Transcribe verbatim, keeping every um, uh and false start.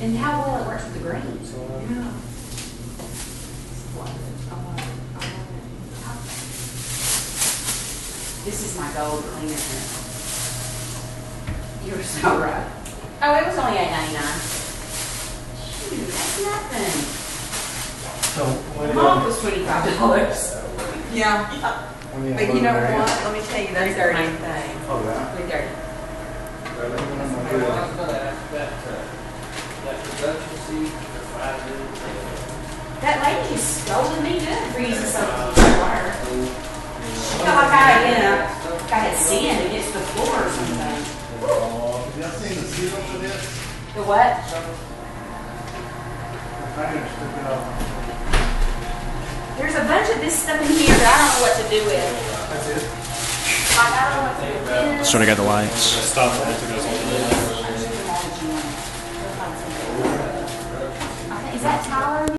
And how well it works with the greens. Yeah. This is my gold cleaner. You're so right. Oh, it was only eight ninety-nine. Shoot, that's nothing. So mom was twenty-five dollars. Yeah. yeah. I mean, but you know what? Let me tell you, that's dirty thing. Oh, yeah. Pretty dirty. That lady is scolding me good for using something water. She thought I you know, got it sand against the floor or something. Have y'all seen the seal for this? The what? There's a bunch of this stuff in here that I don't know what to do with. That's it. Like, I don't know what to do with it. Sort of got the lights. Stop. I think is that